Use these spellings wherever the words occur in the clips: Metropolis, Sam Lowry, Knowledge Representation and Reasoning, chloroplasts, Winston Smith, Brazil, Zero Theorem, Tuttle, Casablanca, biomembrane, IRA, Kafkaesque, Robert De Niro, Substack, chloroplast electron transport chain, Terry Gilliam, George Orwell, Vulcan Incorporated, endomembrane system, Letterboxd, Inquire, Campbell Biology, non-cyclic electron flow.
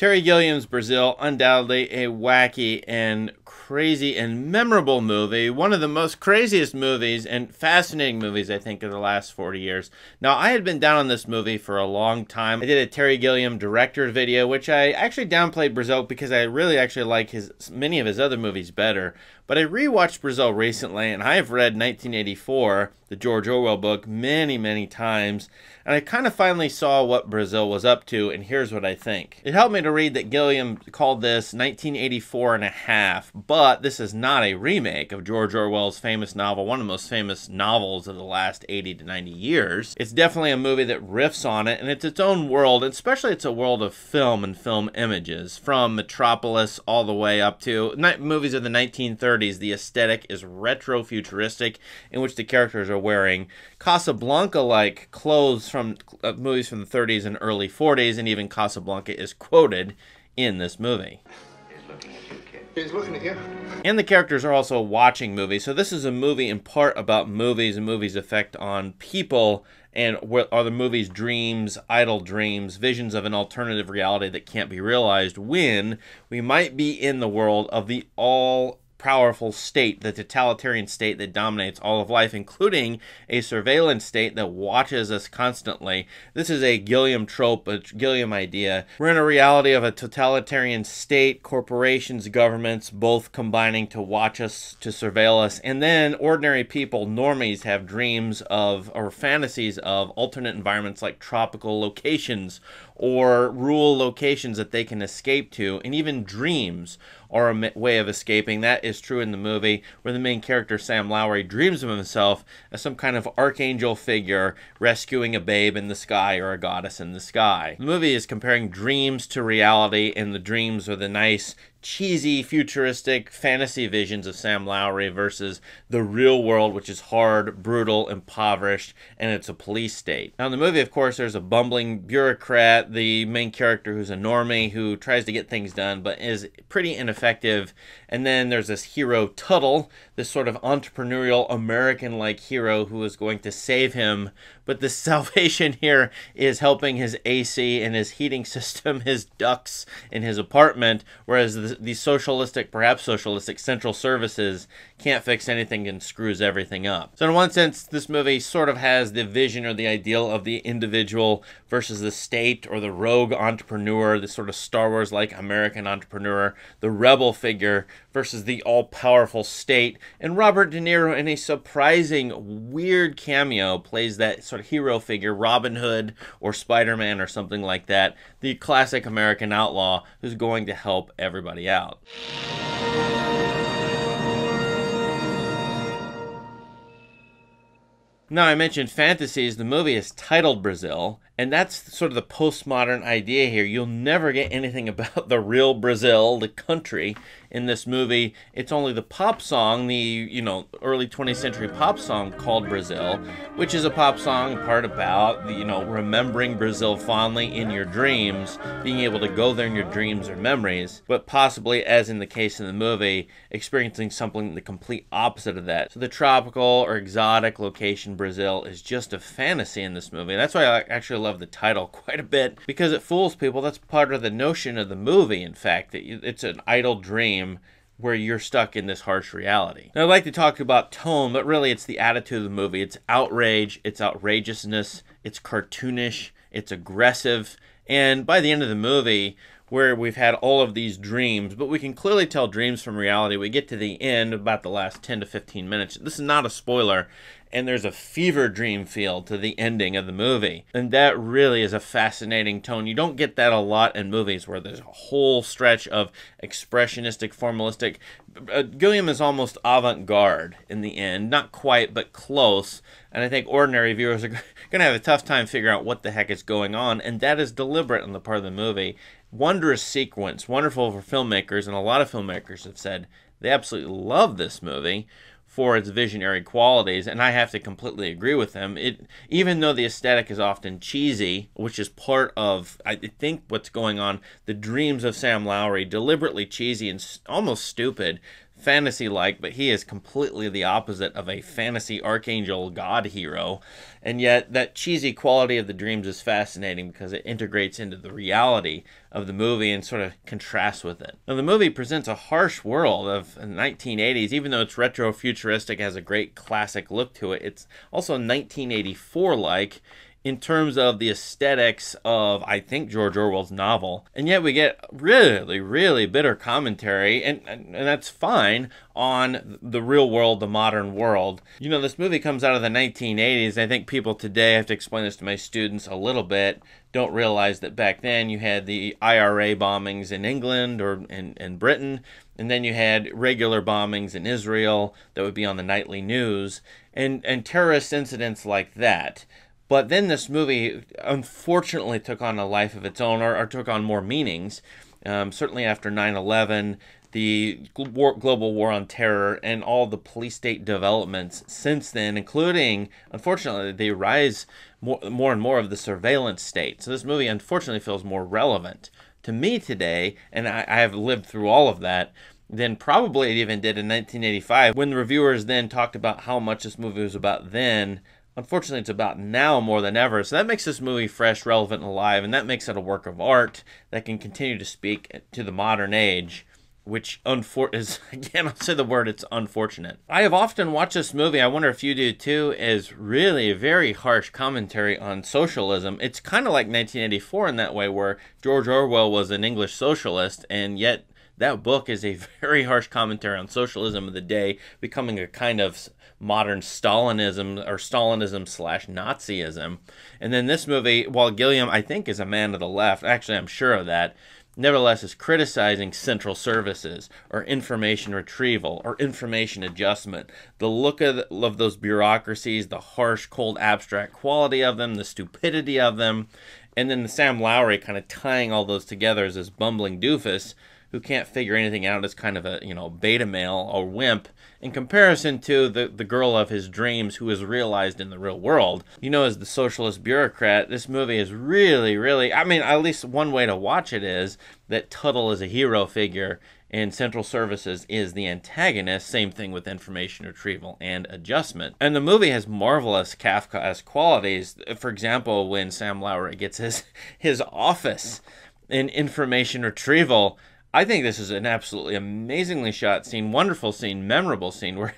Terry Gilliam's Brazil, undoubtedly a wacky and crazy and memorable movie. One of the most craziest movies and fascinating movies, I think, of the last 40 years. Now, I had been down on this movie for a long time. I did a Terry Gilliam director video, which I actually downplayed Brazil because I really actually like many of his other movies better. But I rewatched Brazil recently, and I have read 1984, the George Orwell book, many, many times, and I kind of finally saw what Brazil was up to, and here's what I think. It helped me to read that Gilliam called this 1984 and a half, but this is not a remake of George Orwell's famous novel, one of the most famous novels of the last 80 to 90 years. It's definitely a movie that riffs on it, and it's its own world, and especially it's a world of film and film images, from Metropolis all the way up to movies of the 1930s. The aesthetic is retro-futuristic, in which the characters are wearing Casablanca-like clothes from movies from the 30s and early 40s, and even Casablanca is quoted in this movie. He's looking at you, kid. He's looking at you. And the characters are also watching movies, so this is a movie in part about movies and movies' effect on people, and what are the movies' dreams, idle dreams, visions of an alternative reality that can't be realized when we might be in the world of the all-powerful state, the totalitarian state that dominates all of life, including a surveillance state that watches us constantly. This is a Gilliam trope, a Gilliam idea. We're in a reality of a totalitarian state, corporations, governments, both combining to watch us, to surveil us, and then ordinary people, normies, have dreams of, or fantasies of, alternate environments like tropical locations or rural locations that they can escape to, and even dreams are a way of escaping. That is true in the movie, where the main character, Sam Lowry, dreams of himself as some kind of archangel figure rescuing a babe in the sky or a goddess in the sky. The movie is comparing dreams to reality, and the dreams are the nice, cheesy, futuristic fantasy visions of Sam Lowry versus the real world, which is hard, brutal, impoverished, and it's a police state. Now, in the movie, of course, there's a bumbling bureaucrat, the main character who's a normie who tries to get things done but is pretty ineffective, and then there's this hero, Tuttle, this sort of entrepreneurial, American-like hero who is going to save him, but the salvation here is helping his AC and his heating system, his ducts in his apartment, whereas the socialistic, perhaps socialistic, central services can't fix anything and screws everything up. So in one sense, this movie sort of has the vision or the ideal of the individual versus the state, or the rogue entrepreneur, the sort of Star Wars-like American entrepreneur, the rebel figure versus the all-powerful state. And Robert De Niro, in a surprising, weird cameo, plays that sort of hero figure, Robin Hood or Spider-Man or something like that, the classic American outlaw who's going to help everybody out. Now, I mentioned fantasies. The movie is titled Brazil, and that's sort of the postmodern idea here. You'll never get anything about the real Brazil, the country, in this movie. It's only the pop song, the, you know, early 20th century pop song called Brazil, which is a pop song part about, you know, remembering Brazil fondly in your dreams, being able to go there in your dreams or memories, but possibly, as in the case in the movie, experiencing something the complete opposite of that. So the tropical or exotic location Brazil is just a fantasy in this movie. That's why I actually love the title quite a bit, because it fools people. That's part of the notion of the movie, in fact, that it's an idle dream where you're stuck in this harsh reality. Now, I'd like to talk about tone, but really it's the attitude of the movie. It's outrage, it's outrageousness, it's cartoonish, it's aggressive, and by the end of the movie, where we've had all of these dreams, but we can clearly tell dreams from reality. We get to the end, about the last 10 to 15 minutes. This is not a spoiler, and there's a fever dream feel to the ending of the movie. And that really is a fascinating tone. You don't get that a lot in movies, where there's a whole stretch of expressionistic, formalistic. Gilliam is almost avant-garde in the end. Not quite, but close. And I think ordinary viewers are going to have a tough time figuring out what the heck is going on. And that is deliberate on the part of the movie. Wondrous sequence, wonderful for filmmakers, and a lot of filmmakers have said they absolutely love this movie for its visionary qualities, and I have to completely agree with them. Even though the aesthetic is often cheesy, which is part of, I think, what's going on, the dreams of Sam Lowry, deliberately cheesy and almost stupid, fantasy-like, but he is completely the opposite of a fantasy archangel god hero. And yet that cheesy quality of the dreams is fascinating because it integrates into the reality of the movie and sort of contrasts with it. Now, the movie presents a harsh world of 1980s, even though it's retro-futuristic, has a great classic look to it. It's also 1984-like in terms of the aesthetics of, I think, George Orwell's novel. And yet we get really, really bitter commentary, and that's fine, on the real world, the modern world. You know, this movie comes out of the 1980s. I think people today, I have to explain this to my students a little bit, don't realize that back then you had the IRA bombings in England or in Britain, and then you had regular bombings in Israel that would be on the nightly news, and terrorist incidents like that. But then this movie, unfortunately, took on a life of its own, or took on more meanings. Certainly after 9/11, the global war on terror, and all the police state developments since then, including, unfortunately, the rise more and more of the surveillance state. So this movie, unfortunately, feels more relevant to me today, and I have lived through all of that, than probably it even did in 1985, when the reviewers then talked about how much this movie was about then. Unfortunately, it's about now more than ever. So that makes this movie fresh, relevant, and alive, and that makes it a work of art that can continue to speak to the modern age, which is, again, I'll say the word, it's unfortunate. I have often watched this movie, I wonder if you do too, as really a very harsh commentary on socialism. It's kind of like 1984 in that way, where George Orwell was an English socialist, and yet that book is a very harsh commentary on socialism of the day, becoming a kind of modern Stalinism, or Stalinism/Nazism. And then this movie, while Gilliam, I think, is a man of the left, actually I'm sure of that, nevertheless is criticizing central services, or information retrieval, or information adjustment. The look of those bureaucracies, the harsh, cold, abstract quality of them, the stupidity of them, and then the Sam Lowry kind of tying all those together as this bumbling doofus who can't figure anything out as kind of a, you know, beta male or wimp, in comparison to the girl of his dreams who is realized in the real world. You know, as the socialist bureaucrat, this movie is really, really, I mean, at least one way to watch it is that Tuttle is a hero figure and central services is the antagonist. Same thing with information retrieval and adjustment. And the movie has marvelous Kafkaesque qualities. For example, when Sam Lowry gets his office in information retrieval, I think this is an absolutely amazingly shot scene, wonderful scene, memorable scene, where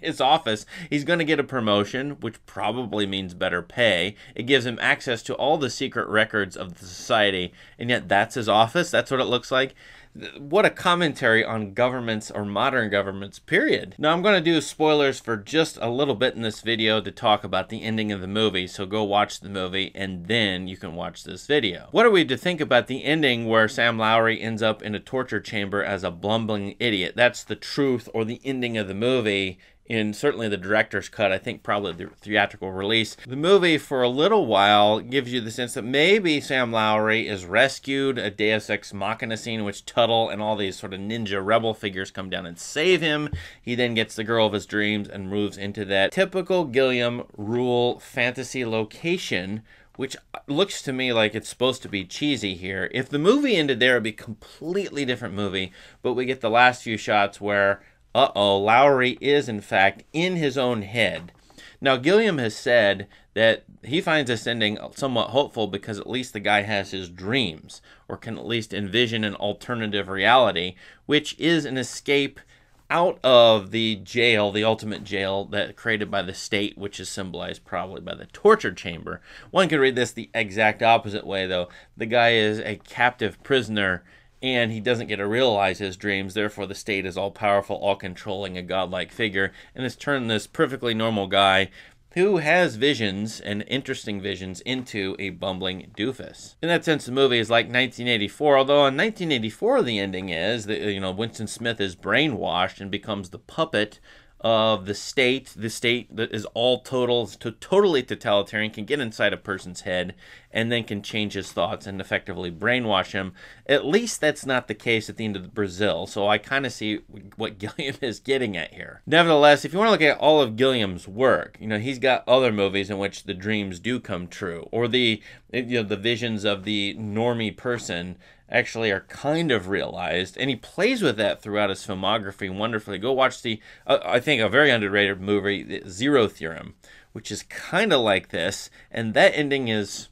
his office, he's going to get a promotion, which probably means better pay. It gives him access to all the secret records of the society, and yet that's his office? That's what it looks like? What a commentary on governments, or modern governments, period. Now, I'm going to do spoilers for just a little bit in this video to talk about the ending of the movie, so go watch the movie and then you can watch this video. What are we to think about the ending where Sam Lowry ends up in a torture chamber as a bumbling idiot? That's the truth, or the ending of the movie. In certainly the director's cut, I think probably the theatrical release. The movie, for a little while, gives you the sense that maybe Sam Lowry is rescued, a Deus Ex Machina scene in which Tuttle and all these sort of ninja rebel figures come down and save him. He then gets the girl of his dreams and moves into that typical Gilliam rule fantasy location, which looks to me like it's supposed to be cheesy here. If the movie ended there, it'd be a completely different movie, but we get the last few shots where Lowry is, in fact, in his own head. Now, Gilliam has said that he finds this ending somewhat hopeful because at least the guy has his dreams, or can at least envision an alternative reality, which is an escape out of the jail, the ultimate jail that created by the state, which is symbolized probably by the torture chamber. One could read this the exact opposite way, though. The guy is a captive prisoner, and he doesn't get to realize his dreams, therefore the state is all-powerful, all-controlling, a godlike figure, and has turned this perfectly normal guy who has visions, and interesting visions, into a bumbling doofus. In that sense, the movie is like 1984, although in 1984 the ending is that, you know, Winston Smith is brainwashed and becomes the puppet of the state. The state that is totally totalitarian, can get inside a person's head and then can change his thoughts and effectively brainwash him. At least that's not the case at the end of Brazil, so I kind of see what Gilliam is getting at here. Nevertheless, if you want to look at all of Gilliam's work, you know, he's got other movies in which the dreams do come true, or the visions of the normie person actually are kind of realized, and he plays with that throughout his filmography wonderfully. Go watch the, I think, a very underrated movie, Zero Theorem, which is kind of like this, and that ending is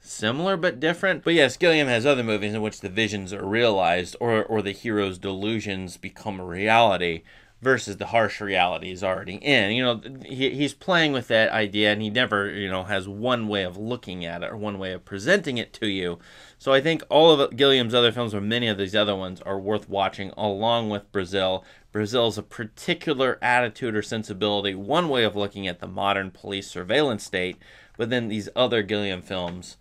similar but different. But yes, Gilliam has other movies in which the visions are realized, or the hero's delusions become a reality, versus the harsh reality is already in. You know, he's playing with that idea, and he never, you know, has one way of looking at it or one way of presenting it to you. So I think all of Gilliam's other films, or many of these other ones, are worth watching, along with Brazil. Brazil's a particular attitude or sensibility, one way of looking at the modern police surveillance state, but then these other Gilliam films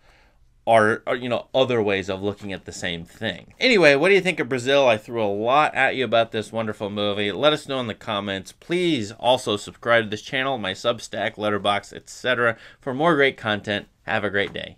are, you know, other ways of looking at the same thing. Anyway, what do you think of Brazil? I threw a lot at you about this wonderful movie. Let us know in the comments. Please also subscribe to this channel, my Substack, Letterboxd, etc. for more great content. Have a great day.